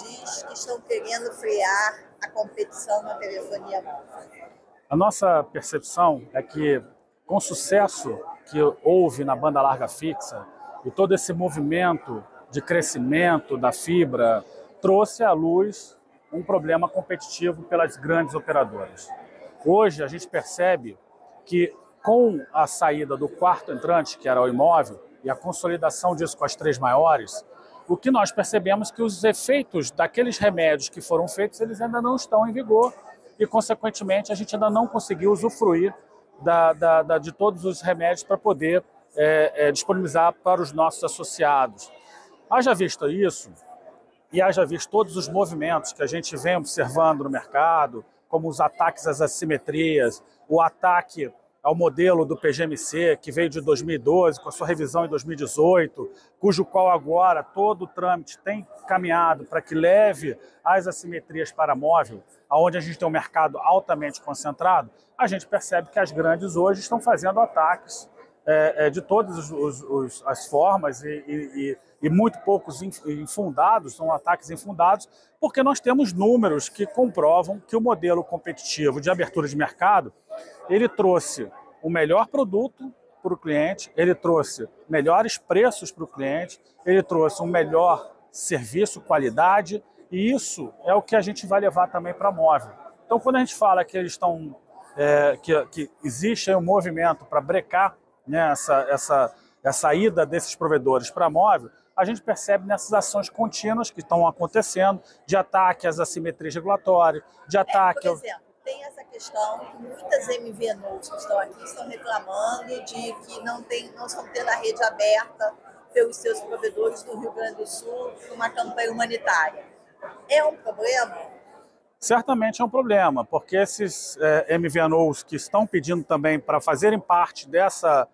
Anatel diz que estão querendo frear a competição na telefonia móvel? A nossa percepção é que, com o sucesso que houve na banda larga fixa e todo esse movimento de crescimento da fibra, trouxe à luz um problema competitivo pelas grandes operadoras. Hoje a gente percebe que, com a saída do quarto entrante, que era o imóvel, e a consolidação disso com as três maiores, o que nós percebemos que os efeitos daqueles remédios que foram feitos, eles ainda não estão em vigor e, consequentemente, a gente ainda não conseguiu usufruir de todos os remédios para poder disponibilizar para os nossos associados. Haja visto isso e haja visto todos os movimentos que a gente vem observando no mercado, como os ataques às assimetrias, o ataque ao modelo do PGMC, que veio de 2012, com a sua revisão em 2018, cujo qual agora todo o trâmite tem caminhado para que leve as assimetrias para móvel, onde a gente tem um mercado altamente concentrado, a gente percebe que as grandes hoje estão fazendo ataques de todas as formas e muito poucos infundados, são ataques infundados, porque nós temos números que comprovam que o modelo competitivo de abertura de mercado, ele trouxe o melhor produto para o cliente, ele trouxe melhores preços para o cliente, ele trouxe um melhor serviço, qualidade, e isso é o que a gente vai levar também para móvel. Então, quando a gente fala que eles estão, que existe um movimento para brecar, né, essa saída desses provedores para móvel, a gente percebe nessas ações contínuas que estão acontecendo, de ataque às assimetrias regulatórias, de ataque... Por exemplo, tem essa questão que muitas MVNOs que estão aqui estão reclamando de que não estão tendo a rede aberta pelos seus provedores do Rio Grande do Sul por uma campanha humanitária. É um problema? Certamente é um problema, porque esses MVNOs que estão pedindo também para fazerem parte dessa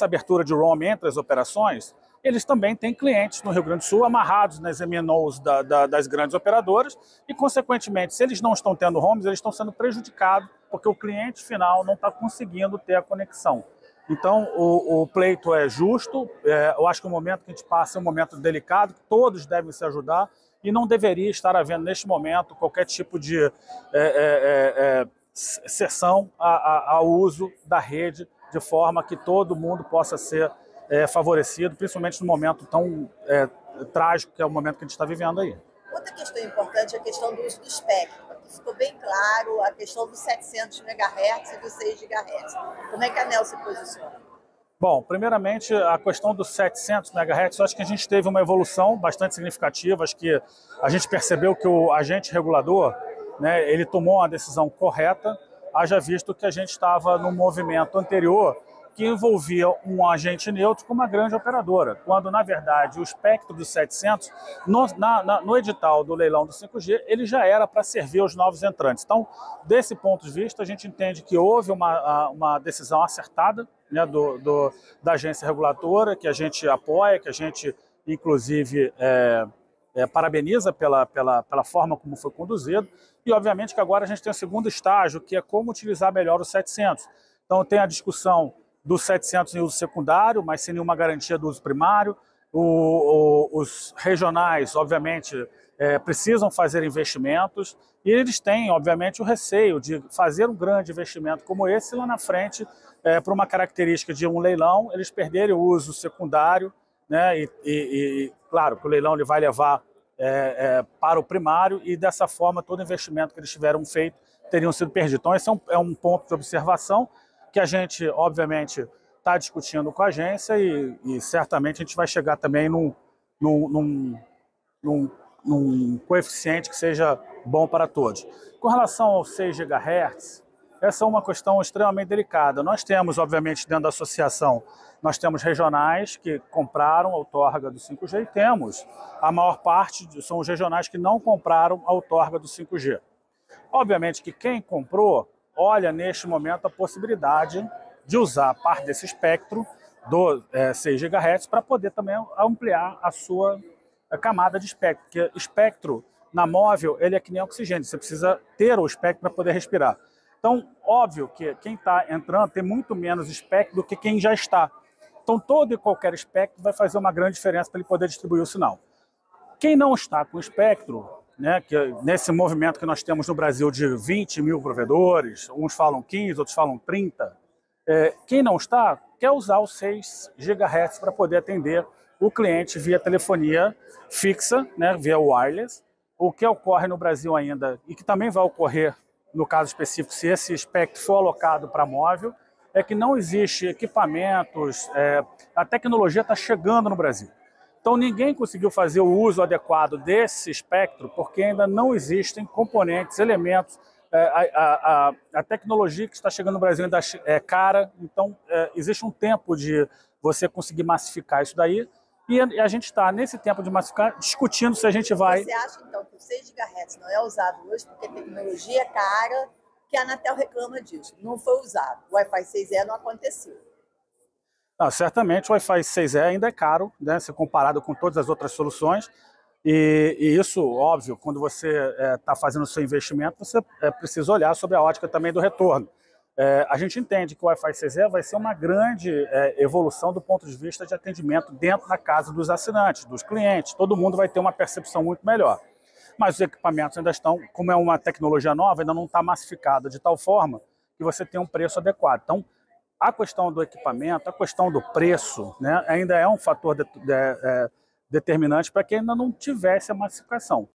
abertura de roaming entre as operações, eles também têm clientes no Rio Grande do Sul amarrados nas MNOs das grandes operadoras e, consequentemente, se eles não estão tendo roams, eles estão sendo prejudicados porque o cliente final não está conseguindo ter a conexão. Então, o pleito é justo, eu acho que o momento que a gente passa é um momento delicado, todos devem se ajudar e não deveria estar havendo, neste momento, qualquer tipo de cessão ao uso da rede de forma que todo mundo possa ser favorecido, principalmente no momento tão trágico que é o momento que a gente está vivendo aí. Outra questão importante é a questão do uso do espectro. Ficou bem claro a questão dos 700 MHz e dos 6 GHz. Como é que a NEL se posiciona? Bom, primeiramente, a questão dos 700 MHz, eu acho que a gente teve uma evolução bastante significativa. Acho que a gente percebeu que o agente regulador, né, ele tomou uma decisão correta, haja visto que a gente estava num movimento anterior que envolvia um agente neutro com uma grande operadora, quando, na verdade, o espectro dos 700, no edital do leilão do 5G, ele já era para servir aos novos entrantes. Então, desse ponto de vista, a gente entende que houve uma decisão acertada, né, da agência reguladora, que a gente apoia, que a gente, inclusive, parabeniza pela forma como foi conduzido. E, obviamente, que agora a gente tem o segundo estágio, que é como utilizar melhor os 700. Então, tem a discussão dos 700 em uso secundário, mas sem nenhuma garantia do uso primário. Os regionais, obviamente, precisam fazer investimentos e eles têm, obviamente, o receio de fazer um grande investimento como esse lá na frente, por uma característica de um leilão, eles perderem o uso secundário, né? E claro, que o leilão ele vai levar para o primário e, dessa forma, todo investimento que eles tiveram feito teriam sido perdido. Então, esse é um ponto de observação que a gente, obviamente, está discutindo com a agência e certamente a gente vai chegar também num coeficiente que seja bom para todos. Com relação aos 6 GHz, essa é uma questão extremamente delicada. Nós temos, obviamente, dentro da associação, nós temos regionais que compraram a outorga do 5G e temos a maior parte, são os regionais que não compraram a outorga do 5G. Obviamente que quem comprou olha, neste momento, a possibilidade de usar parte desse espectro do 6 GHz para poder também ampliar a sua camada de espectro. Porque espectro na móvel ele é que nem oxigênio, você precisa ter o espectro para poder respirar. Então, óbvio que quem está entrando tem muito menos espectro do que quem já está. Então, todo e qualquer espectro vai fazer uma grande diferença para ele poder distribuir o sinal. Quem não está com espectro, né, que nesse movimento que nós temos no Brasil de 20 mil provedores, uns falam 15, outros falam 30, quem não está quer usar os 6 GHz para poder atender o cliente via telefonia fixa, né, via wireless. O que ocorre no Brasil ainda, e que também vai ocorrer no caso específico, se esse espectro for alocado para móvel, é que não existe equipamentos, a tecnologia está chegando no Brasil. Então ninguém conseguiu fazer o uso adequado desse espectro porque ainda não existem componentes, elementos, a tecnologia que está chegando no Brasil ainda é cara, então existe um tempo de você conseguir massificar isso daí. E a gente está, nesse tempo de massificar, discutindo se a gente vai... Você acha, então, que o 6 GHz não é usado hoje porque a tecnologia é cara, que a Anatel reclama disso? Não foi usado. O Wi-Fi 6E não aconteceu. Não, certamente o Wi-Fi 6E ainda é caro, né, se comparado com todas as outras soluções. E isso, óbvio, quando você está fazendo o seu investimento, você precisa olhar sobre a ótica também do retorno. A gente entende que o Wi-Fi 6E vai ser uma grande evolução do ponto de vista de atendimento dentro da casa dos assinantes, dos clientes. Todo mundo vai ter uma percepção muito melhor. Mas os equipamentos ainda estão, como é uma tecnologia nova, ainda não está massificada de tal forma que você tem um preço adequado. Então, a questão do equipamento, a questão do preço, né, ainda é um fator determinante para quem ainda não tivesse a massificação.